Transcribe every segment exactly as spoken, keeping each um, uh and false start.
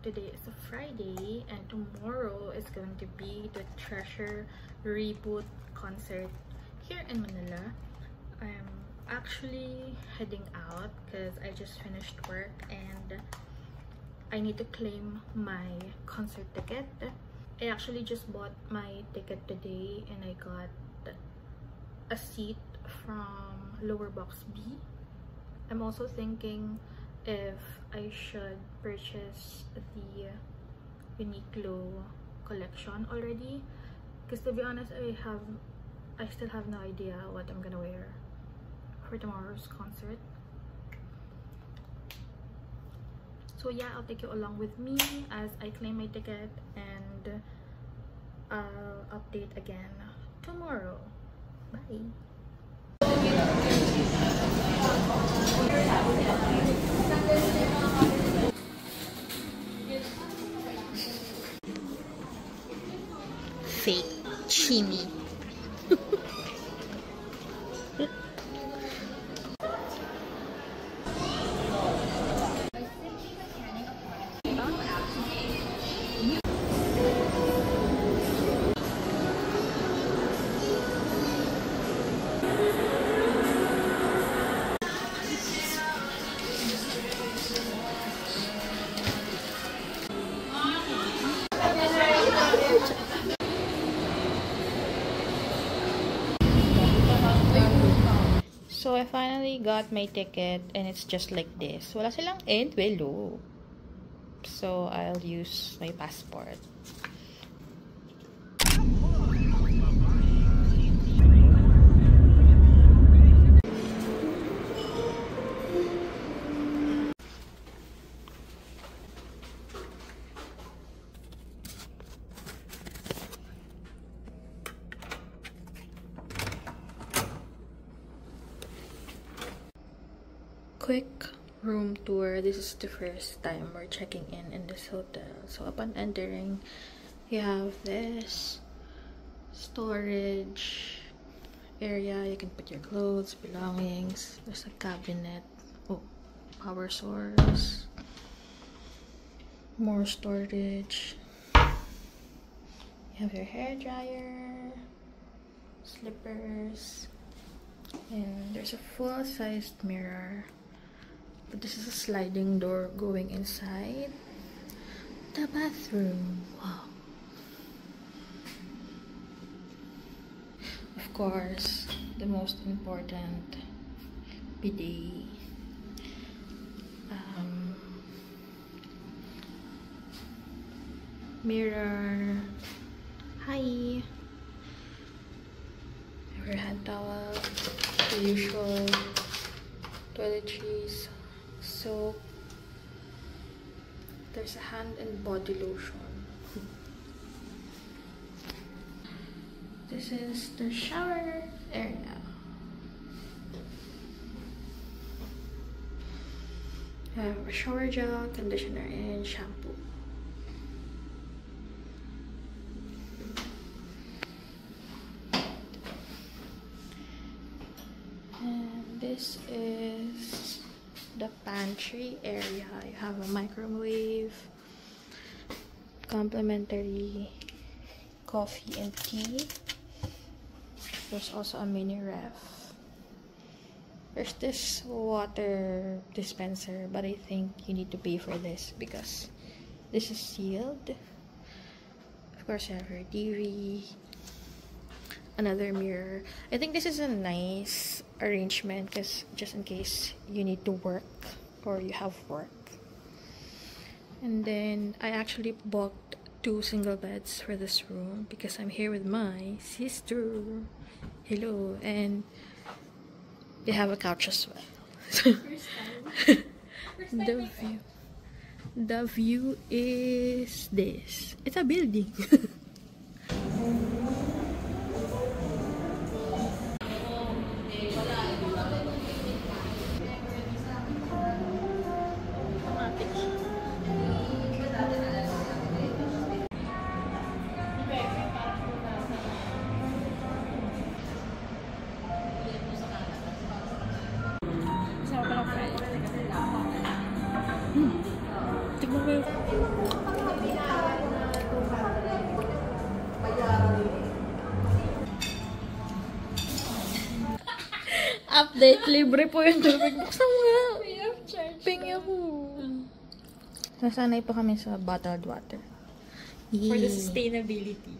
Today is a Friday and tomorrow is going to be the Treasure reboot concert here in Manila. I'm actually heading out because I just finished work and I need to claim my concert ticket. I actually just bought my ticket today and I got a seat from lower box B. I'm also thinking if I should purchase the Uniqlo collection already, because to be honest, I have I still have no idea what I'm gonna wear for tomorrow's concert. So yeah, I'll take you along with me as I claim my ticket, and I'll update again tomorrow. Bye. Fake chimney. So I finally got my ticket and it's just like this. Wala silang envelope. So I'll use my passport. Quick room tour. This is the first time we're checking in in this hotel. So upon entering, you have this storage area. You can put your clothes, belongings. There's a cabinet. Oh, power source. More storage. You have your hair dryer, slippers, and there's a full-sized mirror. But this is a sliding door going inside the bathroom. Wow. Of course, the most important bidet. Um, mirror. Hi. Your hand towel. The usual toiletries. So there's a hand and body lotion. This is the shower area. I have a shower gel, conditioner, and shampoo. And this is the pantry area. You have a microwave, complimentary coffee and tea. There's also a mini ref. There's this water dispenser, but I think you need to pay for this because this is sealed. Of course, you have your T V, another mirror. I think this is a nice arrangement because just in case you need to work or you have work. And then I actually booked two single beds for this room because I'm here with my sister. Hello. And they have a couch as well. First time. First time the view The view is this. It's a building. Update, libre po yung tubig. Buksan mo nga. Pingi ako. Nasanay pa kami sa bottled water. Yay. For the sustainability.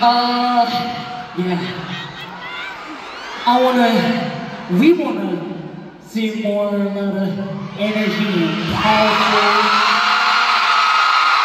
Uh, yeah. I wanna, we wanna see more uh, energy and powerful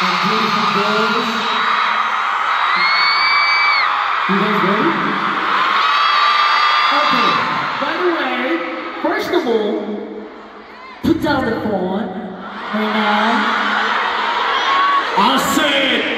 and beautiful girls. You guys ready? Okay, by the way, first of all, put down the phone right now. I'll say it.